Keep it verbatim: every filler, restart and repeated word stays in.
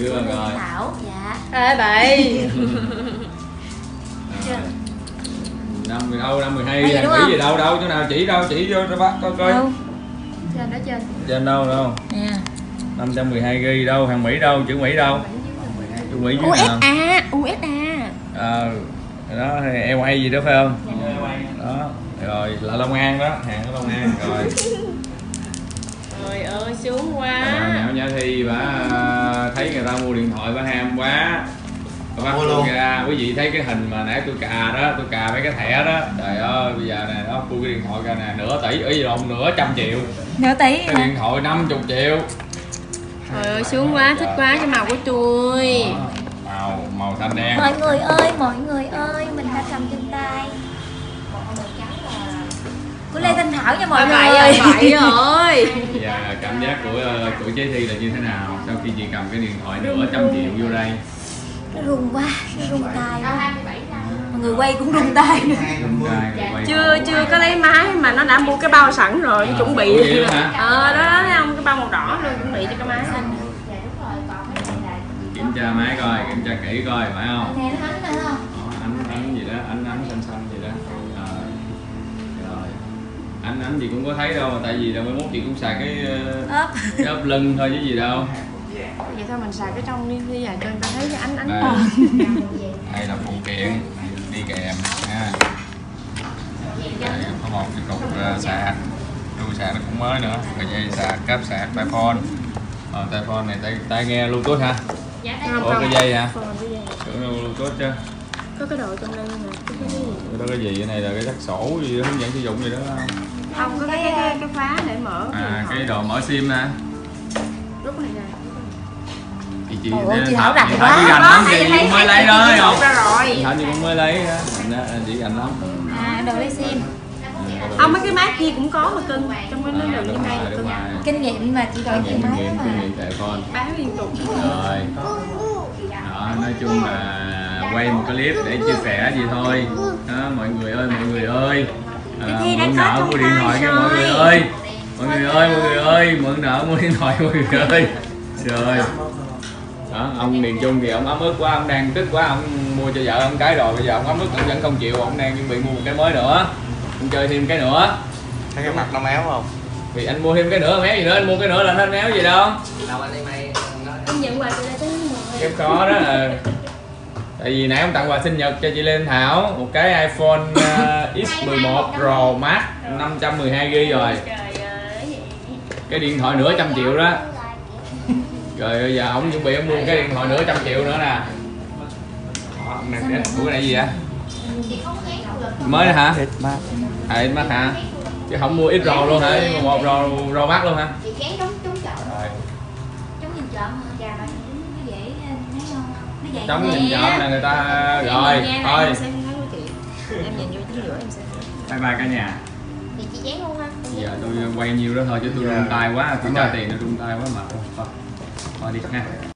Chưa Lê rồi. Thảo. Dạ. Ê bậy. Năm đâu năm mười hai gì gì đâu đâu chỗ nào chỉ đâu chỉ vô cho bác coi coi. Đâu? Trên đó trên. Trên đâu đâu? Nè. năm trăm mười hai gi-ga-bai đâu, hàng Mỹ đâu, chữ Mỹ đâu? Chữ Mỹ dưới nào? u ét a, u ét a. Ờ. Đó thì lờ a gì đó phải không? Dạ. Đó. Rồi là Long An đó, hàng ở Long An rồi. Trời ơi sướng quá. Nhã Nhã Thy bà thấy người ta mua điện thoại bà ham quá. Bà mua luôn ra, quý vị thấy cái hình mà nãy tôi cà đó, tôi cà mấy cái thẻ đó. Trời ơi bây giờ nè đó, mua cái điện thoại ra nè, nửa tỷ ý lộn nửa trăm triệu. Nửa tỷ. Cái điện thoại năm mươi triệu. Trời ơi sướng quá, thích quá cái màu của tôi. Màu màu xanh đen. Mọi người ơi, mọi người ơi, mình đã cầm trên tay của Lê Thanh Thảo nha mọi người ơi. Vậy rồi. Dạ, cảm giác của của Chế Thy là như thế nào sau khi chị cầm cái điện thoại nửa trăm triệu vô đây? Nó rung quá, nó rung tay. Mọi người quay cũng rung tay. Chưa chưa có lấy máy mà nó đã mua cái bao sẵn rồi, à, chuẩn bị. Ờ đó đó thấy không, cái bao màu đỏ luôn chuẩn bị cho cái máy. Kiểm tra máy coi, kiểm tra kỹ coi phải không? Nè nó ánh nữa không? Ánh ánh gì đó, ánh ánh xanh xanh gì đó. Anh anh gì cũng có thấy đâu, tại vì là mai mốt chị cũng xài cái ốp cái ốp lưng thôi chứ gì đâu. Vậy thôi mình xài cái trong đi bây giờ cho người ta thấy cái ánh ánh. Đây, đây là phụ kiện đi kèm ha. Đây có một cái cục sạc, đuôi sạc nó cũng mới nữa, rồi dây sạc, cáp sạc, tai phone. Ờ tai phone này tai tai nghe Bluetooth hả? Dạ. Ủa cái dây hả? Tưởng đâu Bluetooth chứ. Có cái đồ trong đây nè. Đó cái gì vậy này là cái rắc sổ gì đó, hướng dẫn sử dụng gì đó không? Không có cái cái cái khóa để mở. À cái đồ mở sim nè. Rút này nè. Thì chị chị Thảo đặt quá. Đó, chị cũng mới lấy đó không? Thảo chị cũng mới lấy á, chị gành lắm. À đồ lấy sim. Không mấy cái máy kia cũng có mà cưng trong cái nó đừng như này cưng. Kinh nghiệm mà chị gọi chị máy đó mà. Bán liên tục. Rồi. Đó, nói chung là quay một clip để chia sẻ gì thôi đó, mọi người ơi mọi người ơi à, mượn nợ mua điện thoại cho mọi người ơi mọi người ơi mọi người ơi mượn nợ mua điện thoại mọi người ơi. Rồi đó, ông miền Trung thì ông ấm ức quá, ông đang tức quá, ông mua cho vợ ông cái rồi bây giờ ông ấm ức ông vẫn không chịu, ông đang chuẩn bị mua một cái mới nữa, ông chơi thêm cái nữa. Thấy cái mặt nó méo không? Vì anh mua thêm cái nữa méo gì nữa, anh mua cái nữa là nó méo gì đâu. Đâu anh đi mày anh nhận quà từ đây tới mười em có đó là tại vì nãy ông tặng quà sinh nhật cho chị Lê Thanh Thảo một cái iPhone uh, X mười một Pro Max năm trăm mười hai gi-ga-bai rồi. Cái điện thoại nửa trăm triệu đó. Rồi bây giờ ông chuẩn bị ông mua cái điện thoại nửa trăm triệu nữa nè. Ông này cái này gì vậy? Mới đó hả? À, Max hả? Chứ không mua X Pro luôn hả? X mười một Pro, Pro Max luôn hả? Trong nhìn chọn là người ta rồi thôi. Em nhìn vô chính giữa em sẽ. Bye bye cả nhà. Thì chị chén luôn ha. Giờ tôi quay nhiều đó thôi chứ tôi run tay quá, tôi trả tiền nó run tay quá mà. Thôi đi ha.